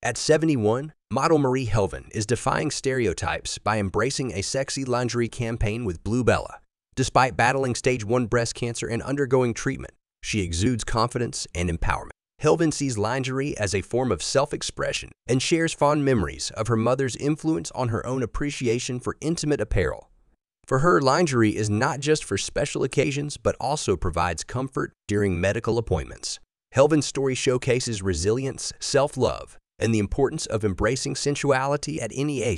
At 71, model Marie Helvin is defying stereotypes by embracing a sexy lingerie campaign with Bluebella. Despite battling stage 1 breast cancer and undergoing treatment, she exudes confidence and empowerment. Helvin sees lingerie as a form of self-expression and shares fond memories of her mother's influence on her own appreciation for intimate apparel. For her, lingerie is not just for special occasions, but also provides comfort during medical appointments. Helvin's story showcases resilience, self-love, and the importance of embracing sensuality at any age.